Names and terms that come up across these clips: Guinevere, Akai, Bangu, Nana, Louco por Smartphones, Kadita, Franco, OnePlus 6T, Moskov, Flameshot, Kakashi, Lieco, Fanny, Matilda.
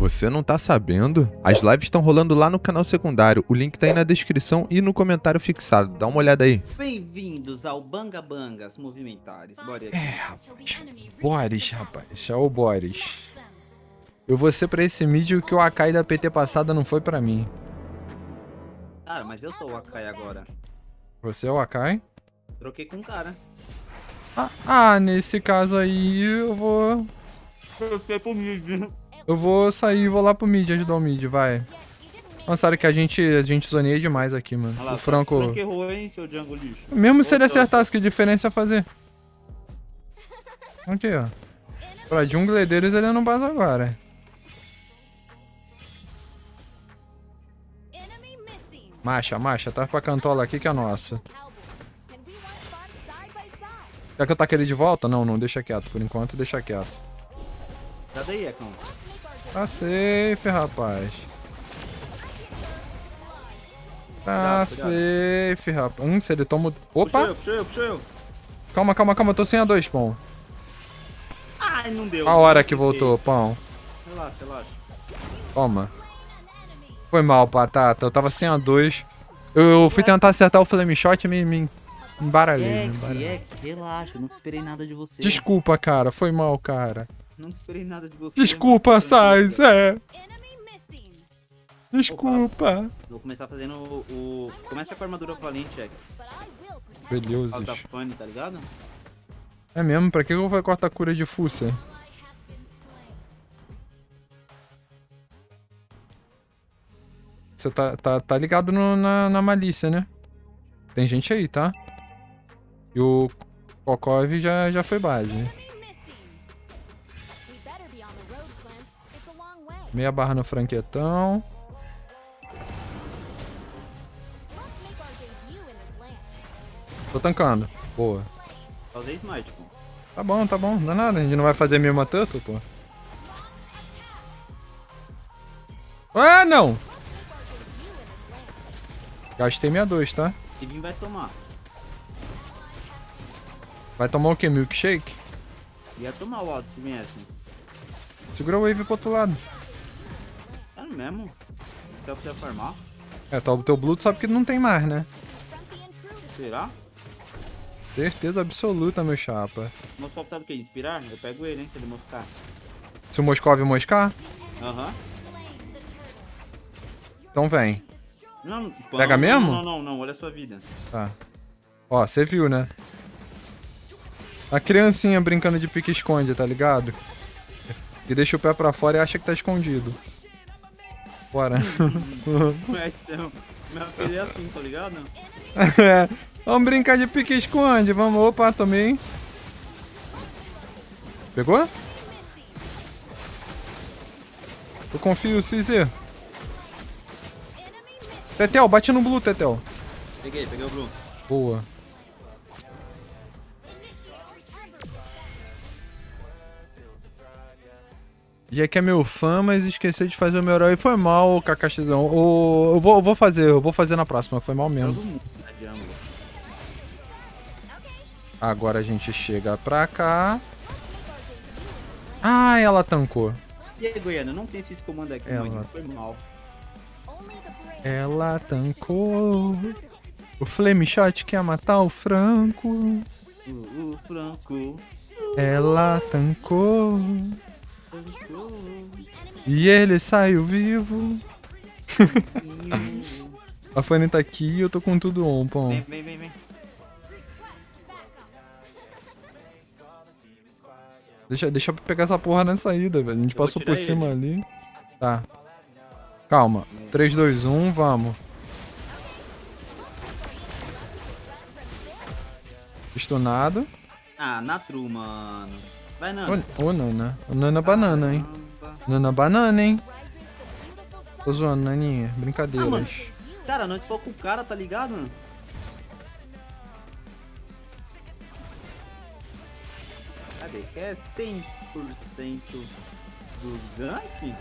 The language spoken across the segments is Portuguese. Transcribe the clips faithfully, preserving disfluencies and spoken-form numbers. Você não tá sabendo? As lives estão rolando lá no canal secundário. O link tá aí na descrição e no comentário fixado. Dá uma olhada aí. Bem-vindos ao Banga Bangas Movimentares. Boris. É, rapaz. Boris, rapaz. É o Boris. Eu vou ser pra esse mídia que o Akai da P T passada não foi pra mim. Cara, mas eu sou o Akai agora. Você é o Akai? Troquei com o cara. Ah, ah, nesse caso aí eu vou... Eu vou sair e vou lá pro mid, ajudar o mid, vai. Nossa, que a gente, a gente zoneia demais aqui, mano. Lá, o Franco... O Franco errou, hein, seu jungle lixo. Mesmo se ele acertasse, que diferença ia fazer? Aqui, ó. Pra jungle deles ele não passa agora. Macha, macha, tá pra cantola aqui que é nossa. Será que eu taquei ele de volta? Não, não, deixa quieto. Por enquanto, deixa quieto. Cadê aí, Econ? Tá safe, rapaz. Tá safe, rapaz. Hum, se ele toma... Opa! Puxa eu, puxa eu, puxa eu. Calma, calma, calma. Eu tô sem a dois, pão. Ai, não deu. A hora que voltou, pão. Relaxa, relaxa. Toma. Foi mal, patata. Eu tava sem a dois. Eu, eu fui tentar acertar o Flameshot e me, me embaralhei. Embaralhei. Relaxa, eu nunca esperei nada de você. Desculpa, cara. Foi mal, cara. Não esperei nada de você. Desculpa, Sais, é. Desculpa. Opa, vou começar fazendo o... o... Começa com a armadura valente, é. Beleza. Fanny, tá ligado? É mesmo? Pra que eu vou cortar a cura de fuça? Você tá, tá, tá ligado no, na, na malícia, né? Tem gente aí, tá? E o Kokov já, já foi base. Meia barra no franquetão. Tô tancando. Boa. Fazer smite, pô. Tá bom, tá bom. Não é nada. A gente não vai fazer mesmo tanto, pô. Ah, não! Gastei minha dois, tá? Seguinte vai tomar. Vai tomar o quê? Milkshake? Ia tomar o alto se viesse. Segura o wave pro outro lado. Mesmo? Até eu precisar farmar. É, tá, o teu Blue sabe que não tem mais, né? Será? Certeza absoluta, meu chapa. O Moskov sabe o que? Inspirar? Eu pego ele, hein, se ele moscar. Se o Moskov moscar? Aham. Uhum. Então vem. Não, não, pega não, mesmo? Não, não, não, olha a sua vida. Tá. Ó, você viu, né? A criancinha brincando de pique-esconde, tá ligado? E deixa o pé pra fora e acha que tá escondido. Bora. Mas, meu filho é assim, tá ligado? É. Vamos brincar de pique-esconde. Vamos. Opa, tomei. Pegou? Eu confio, Cizer. Tetel, bate no Blue, Tetel. Peguei, peguei o Blue. Boa. Já que é meu fã, mas esqueci de fazer o meu herói. Foi mal, Kakashizão. Eu, eu, vou, eu vou fazer, eu vou fazer na próxima. Foi mal mesmo. Agora a gente chega pra cá. Ah, ela tancou. E aí, Goiana, não tem esses comandos aqui, ela... mano. Foi mal. Ela tancou. O Flameshot quer matar o Franco. Uh, uh, Franco. Uh. Ela tancou. E ele saiu vivo. A Fanny tá aqui e eu tô com tudo on, pão. Vem, vem, vem, vem. Deixa, deixa eu pegar essa porra na saída, velho. A gente eu passou por cima ele. ali. Tá. Calma. três, dois, um, vamos. Estunado. Ah, na true, mano. Vai, Nana. Ô, ô, Nana. Nana banana, hein. Nana banana, hein. Tô zoando, Naninha. Brincadeiras. Ah, cara, nós focamos com o cara, tá ligado, mano? Cadê? Que é cem por cento do gank?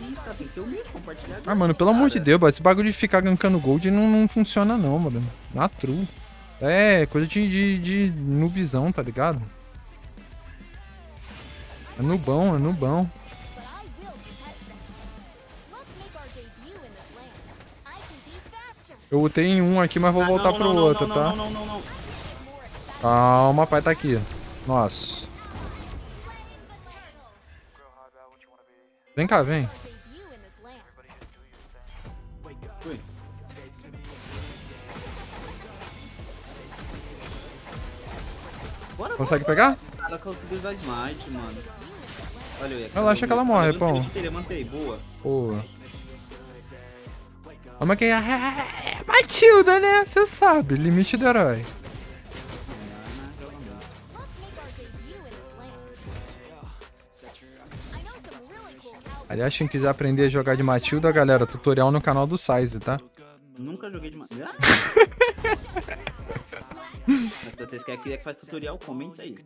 Isso, cara, tem que ser humilde, compartilhar. Ah, mano, pelo cara. amor de Deus, esse bagulho de ficar gankando gold não, não funciona não, mano. Na true. É, coisa de, de, de noobzão, tá ligado? É nubão, é nubão. Eu lutei em um aqui, mas vou ah, voltar não, pro não, outro, não, tá? Não, não, não, não. Calma, pai tá aqui. Nossa. Vem cá, vem. Ui. Consegue pegar? Ela conseguiu usar smite, mano. Olha, eu ia relaxa que ela morre, pão. Eu mantei, boa. Boa. Vamos aqui. Ah, Matilda, né? Você sabe, limite do herói. Aliás, quem quiser aprender a jogar de Matilda, galera, tutorial no canal do Size, tá? Nunca joguei de Matilda. Mas se vocês querem que faça tutorial, comenta aí.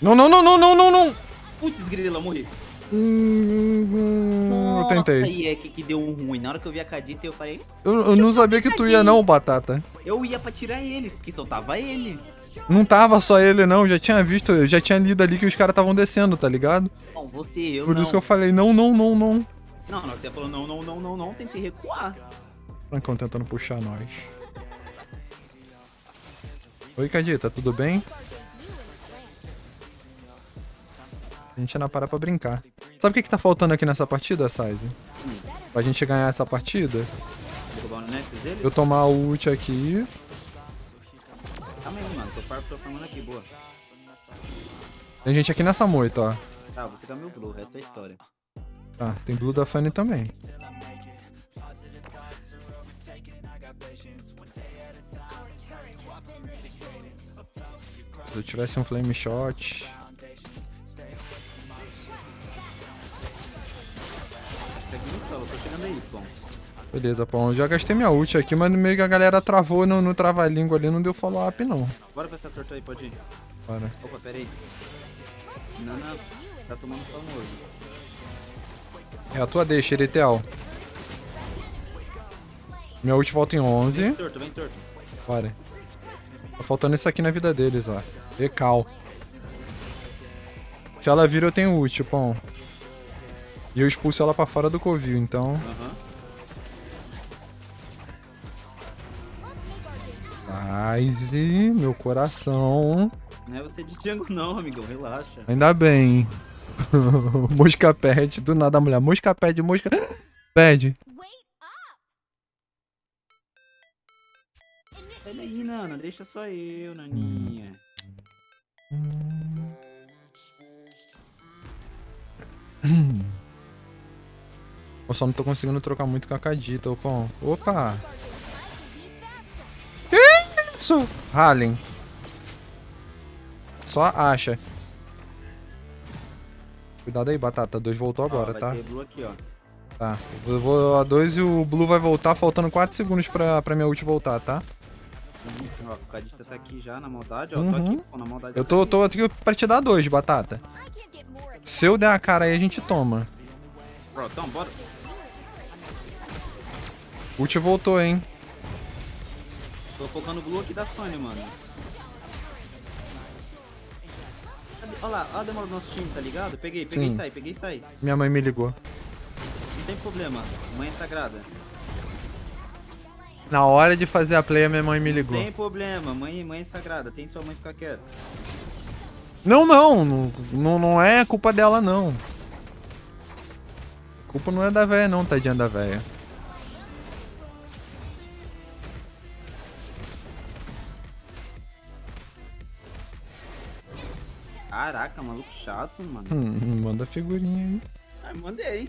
Não, não, não, não, não, não, não! Putz, grila, morri. Hum, nossa, eu tentei. E é que, que deu um ruim. Na hora que eu vi a Kadita, eu falei... Eu, eu não sabia que tu ia não, Batata. Eu ia pra tirar eles, porque só tava ele. Não tava só ele não, já tinha visto, eu já tinha lido ali que os caras estavam descendo, tá ligado? Não, você, eu Por não. isso que eu falei, não, não, não, não. Não, não, você falou não, não, não, não, não, tentei recuar. Francão tentando puxar nós. Oi, Kadita, tudo bem? A gente não para pra brincar. Sabe o que que tá faltando aqui nessa partida, Size? Hum. Pra gente ganhar essa partida? Eu tomar o ult aqui. Calma aí, mano. Tô farmando aqui, boa. Tem gente aqui nessa moita, ó. Tá, vou pegar meu blue, essa é a história. Ah, tem blue da Fanny também. Se eu tivesse um Flameshot... Beleza, pão. Eu já gastei minha ult aqui, mas no meio que a galera travou no, no trava-língua ali, não deu follow-up, não. Bora pra essa torta aí, pode ir. Bora. Opa, pera aí. Nana tá tomando famoso. É a tua deixa, Ereteal. Minha ult volta em onze. Bem torto, bem torto. Bora. Tá faltando isso aqui na vida deles, ó. Ecal. Se ela vira, eu tenho ult, pão. E eu expulso ela pra fora do covil, então... Uhum. Mas, meu coração... Não é você de Django não, amigão, relaxa. Ainda bem. Mosca perde, do nada a mulher. Mosca perde, mosca... Perde. Pera aí, Nana, deixa só eu, Naninha. Hum... Eu só não tô conseguindo trocar muito com a Kadita, ô pão. Opa! Que isso? Halen. Só acha. Cuidado aí, Batata. dois voltou agora, ah, tá? Blue aqui, ó. Tá. Eu vou a dois e o Blue vai voltar, faltando quatro segundos pra, pra minha ult voltar, tá? Ó, o Kadita tá aqui já, na maldade, ó. Uhum. Tô aqui, pô, na maldade. Eu tô, tô aqui pra te dar dois, Batata. Se eu der a cara aí, a gente toma. Pronto, então, bora. Ult voltou, hein? Tô focando o blue aqui da Fanny, mano. Olha lá, olha a demora do nosso time, tá ligado? Peguei, peguei e sai, peguei e sai. Minha mãe me ligou. Não tem problema, mãe é sagrada. Na hora de fazer a play, a minha mãe me ligou. Não tem problema, mãe, mãe é sagrada, tem sua mãe ficar quieta. Não, não, não, não é culpa dela, não. A culpa não é da véia, não, tadinha da véia. Caraca, maluco chato, mano. Hum, manda a figurinha aí. Ah, mandei.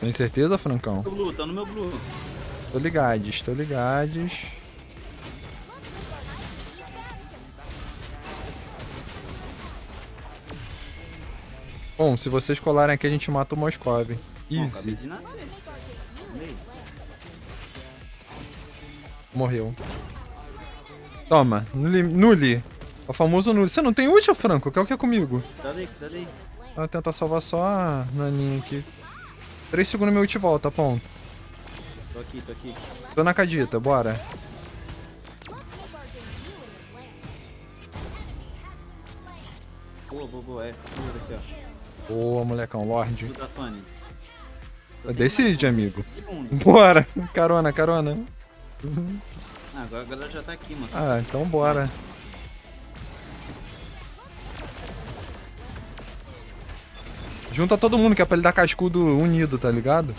Tem certeza, Francão? Tô no meu blue, tô no meu blue. Tô ligades, tô ligades. Bom, se vocês colarem aqui, a gente mata o Moskov. Easy. Bom, morreu. Toma. Nulli. O famoso Nulli. Você não tem ult, Franco? Quer o que é comigo? Tá daí, tá daí. Vou tentar salvar só a naninha aqui. Três segundos meu ult volta, ponto. Tô aqui, tô aqui. Tô na Kadita, bora. Boa, boa, boa. É, aqui, ó. Boa, molecão, Lorde. Da Fanny. Decide, amigo. Bora. Carona, carona. Uhum. Ah, agora a galera já tá aqui, mano. Ah, então bora. É. Junta todo mundo, que é pra ele dar cascudo unido, tá ligado?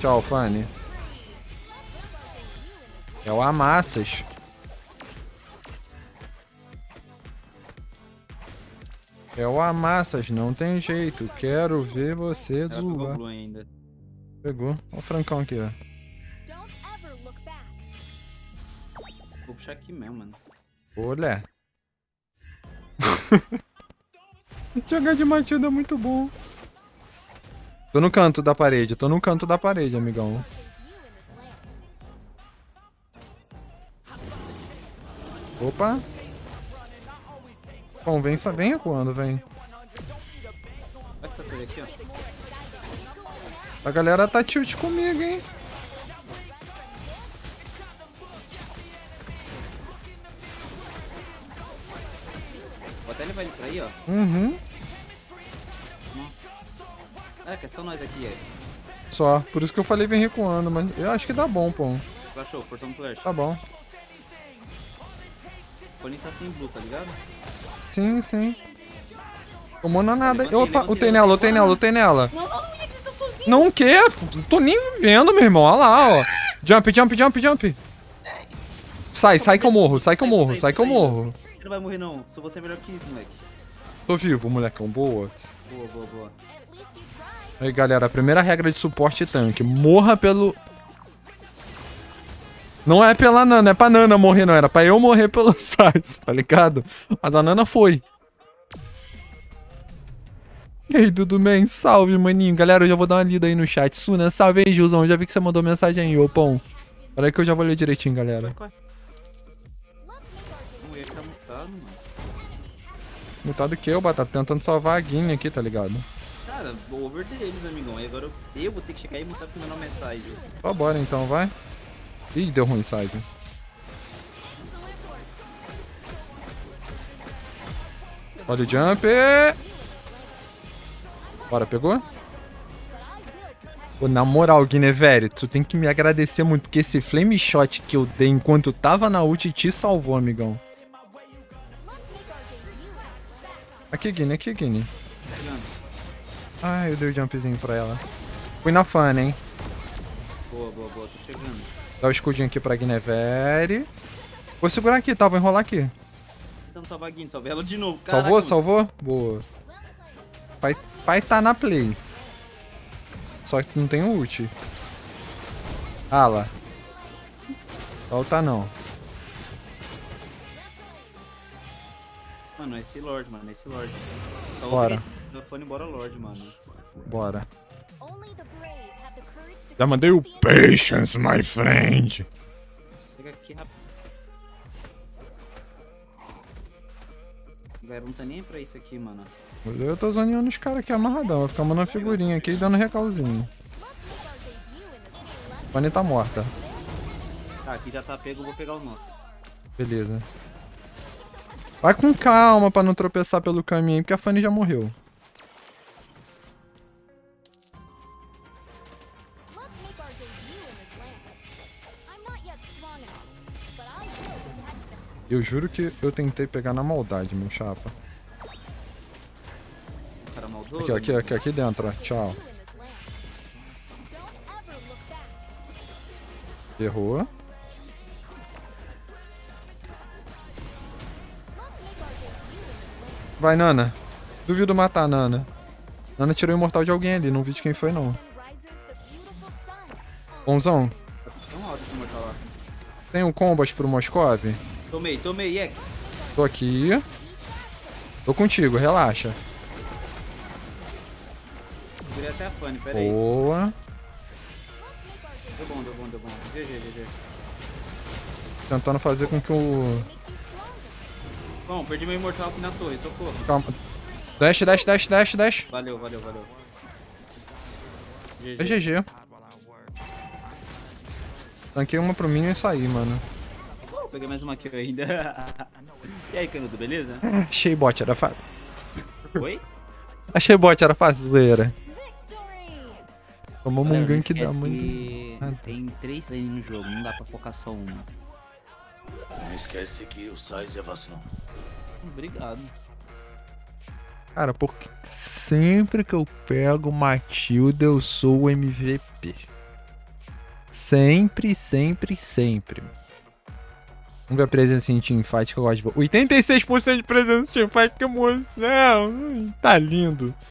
Tchau, Fanny. É o Amassas. É o Amassas, não tem jeito. Quero ver você zoar. Pegou, ainda. Pegou. Olha o Francão aqui, ó. Vou puxar aqui mesmo, mano. Olha. Jogar de Matilda é muito bom. Tô no canto da parede, tô no canto da parede, amigão. Opa. Bom, vem, só venha quando, vem. A galera tá tilt comigo, hein? Vou até levar ele pra aí, ó. Uhum. Nossa. É, que é só nós aqui, é. Só, por isso que eu falei vem recuando, mas eu acho que dá bom, pô. Flashou, forçou um flash. Tá bom. O Pony tá sem blue, tá ligado? Sim, sim. Tomou na nada. Levantei, opa, levantei, lutei nela, lutei nela, lutei nela. Não, não, minha que tá sozinha. Não o quê? Tô nem vendo, meu irmão. Olha lá, ó. Jump, jump, jump, jump. Sai, sai que eu morro, sai que eu morro, sai que eu morro. Você não vai morrer, não. Só você é melhor que isso, moleque. Tô vivo, molecão. Boa. Boa, boa, boa. Aí, galera, a primeira regra de suporte tanque. Morra pelo... Não é pela Nana, é pra Nana morrer, não. Era pra eu morrer pelo Sais, tá ligado? Mas a Nana foi. E aí, tudo bem? Salve, maninho. Galera, eu já vou dar uma lida aí no chat. Suna, salve aí, Gilzão. Já vi que você mandou mensagem aí, ô pão. Peraí que eu já vou ler direitinho, galera. Mutado o que, ô Batata? Tentando salvar a Guinevere aqui, tá ligado? Cara, over deles, amigão. E agora eu vou ter que chegar e mutar pro meu nome é Sais. Ó, bora então, vai. Ih, deu ruim, sai. Olha o jump. Bora, pegou? Pô, na moral, Guinevere, tu tem que me agradecer muito, porque esse Flameshot que eu dei enquanto eu tava na ult te salvou, amigão. Aqui, Guine, aqui, Guine. Ai, eu dei o jumpzinho pra ela. Fui na Fanny, hein? Boa, boa, boa, tô chegando. Dá o escudinho aqui pra Guinevere. Vou segurar aqui, tá? Vou enrolar aqui. Então salvar a Guine, salvei ela de novo. Caraca, salvou, mano. Salvou? Boa. Pai, pai tá na play. Só que não tem ult. Ah lá. Falta não. Mano, é esse Lorde, mano. É esse Lorde. Tá. Bora. Fone, bora Lorde, mano. Bora. Já mandei o Patience, my friend. Pega aqui rápido. Galera, não tá nem pra isso aqui, mano. Eu tô zoneando os caras aqui amarradão. Vai ficar mandando figurinha aqui e dando recalzinho. A Fanny tá morta. Tá, aqui já tá pego, eu vou pegar o nosso. Beleza. Vai com calma pra não tropeçar pelo caminho, porque a Fanny já morreu. Eu juro que eu tentei pegar na maldade, meu chapa. Cara maldoso, aqui, aqui, aqui, aqui dentro, ó. Tchau. Errou. Vai, Nana. Duvido matar a Nana. Nana tirou o imortal de alguém ali, não vi de quem foi, não. Bonzão. Tem um combas pro Moskov? Tomei, tomei, é. Tô aqui. Tô contigo, relaxa. Virei até a Fanny, pera aí. Boa. Deu bom, deu bom, deu bom. G G, G G. Tentando fazer com que o... Bom, perdi meu imortal aqui na torre, socorro. Calma. Dash, dash, dash, dash, dash. Valeu, valeu, valeu. G G. É G G. Tanquei uma pro minion e saí, mano. Oh, peguei mais uma kill ainda. E aí, Canudo, beleza? Achei bot, era fácil. Oi? Achei bot, era fácil, zoeira. Tomamos um gank da mãe. Tem três lanes no jogo, não dá pra focar só uma. Não esquece que o size é vacilão. Obrigado. Cara, porque sempre que eu pego Matilda, eu sou o M V P. Sempre, sempre, sempre. Vamos ver a presença em teamfight que eu gosto de ver. oitenta e seis por cento de presença em teamfight, que emoção! Tá lindo.